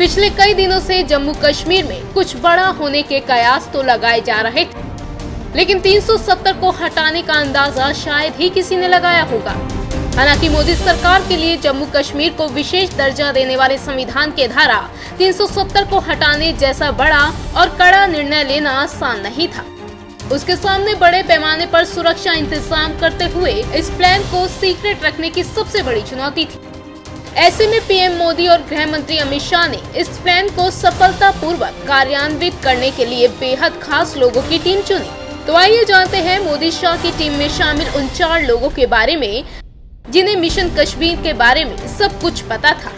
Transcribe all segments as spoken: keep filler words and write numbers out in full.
पिछले कई दिनों से जम्मू कश्मीर में कुछ बड़ा होने के कयास तो लगाए जा रहे थे, लेकिन तीन सौ सत्तर को हटाने का अंदाजा शायद ही किसी ने लगाया होगा। हालांकि मोदी सरकार के लिए जम्मू कश्मीर को विशेष दर्जा देने वाले संविधान के धारा तीन सौ सत्तर को हटाने जैसा बड़ा और कड़ा निर्णय लेना आसान नहीं था। उसके सामने बड़े पैमाने पर सुरक्षा इंतजाम करते हुए इस प्लान को सीक्रेट रखने की सबसे बड़ी चुनौती थी। ऐसे में पीएम मोदी और गृह मंत्री अमित शाह ने इस प्लान को सफलतापूर्वक कार्यान्वित करने के लिए बेहद खास लोगों की टीम चुनी। तो आइए जानते हैं मोदी शाह की टीम में शामिल उन चार लोगों के बारे में जिन्हें मिशन कश्मीर के बारे में सब कुछ पता था।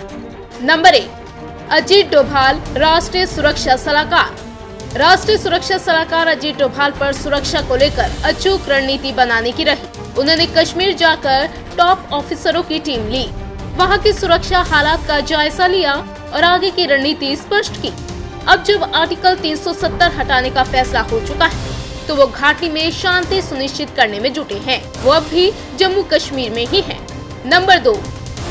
नंबर एक, अजीत डोभाल, राष्ट्रीय सुरक्षा सलाहकार। राष्ट्रीय सुरक्षा सलाहकार अजीत डोभाल पर सुरक्षा को लेकर अचूक रणनीति बनाने की रही। उन्होंने कश्मीर जाकर टॉप ऑफिसरों की टीम ली, वहाँ की सुरक्षा हालात का जायजा लिया और आगे की रणनीति स्पष्ट की। अब जब आर्टिकल तीन सौ सत्तर हटाने का फैसला हो चुका है तो वो घाटी में शांति सुनिश्चित करने में जुटे हैं। वो अब भी जम्मू कश्मीर में ही हैं। नंबर दो,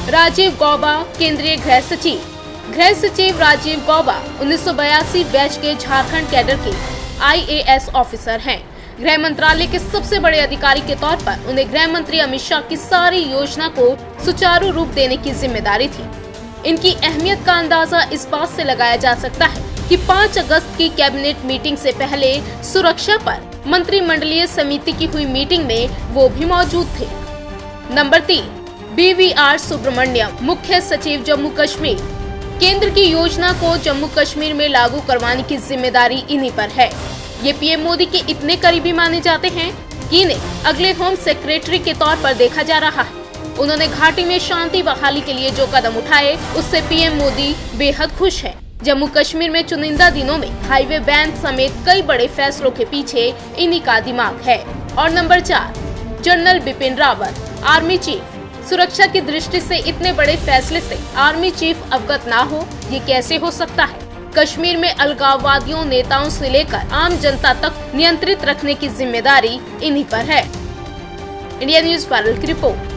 राजीव गाबा, केंद्रीय गृह सचिव। गृह सचिव राजीव गाबा उन्नीस सौ बयासी बैच के झारखंड कैडर के आई ए एस ऑफिसर हैं। गृह मंत्रालय के सबसे बड़े अधिकारी के तौर पर उन्हें गृह मंत्री अमित शाह की सारी योजना को सुचारू रूप देने की जिम्मेदारी थी। इनकी अहमियत का अंदाजा इस बात से लगाया जा सकता है कि पाँच अगस्त की कैबिनेट मीटिंग से पहले सुरक्षा पर मंत्रिमंडलीय समिति की हुई मीटिंग में वो भी मौजूद थे। नंबर तीन, बी वी आर सुब्रमण्यम, मुख्य सचिव जम्मू कश्मीर। केंद्र की योजना को जम्मू कश्मीर में लागू करवाने की जिम्मेदारी इन्हीं पर है। ये पीएम मोदी के इतने करीबी माने जाते हैं कि इन्हें अगले होम सेक्रेटरी के तौर पर देखा जा रहा है। उन्होंने घाटी में शांति बहाली के लिए जो कदम उठाए उससे पीएम मोदी बेहद खुश हैं। जम्मू कश्मीर में चुनिंदा दिनों में हाईवे बैन समेत कई बड़े फैसलों के पीछे इन्हीं का दिमाग है। और नंबर चार, general Bipin Rawat, army chief. सुरक्षा की दृष्टि से इतने बड़े फैसले से आर्मी चीफ अवगत न हो, ये कैसे हो सकता है। कश्मीर में अलगाववादियों, नेताओं से लेकर आम जनता तक नियंत्रित रखने की जिम्मेदारी इन्हीं पर है। इंडिया न्यूज़ पैनल की रिपोर्ट।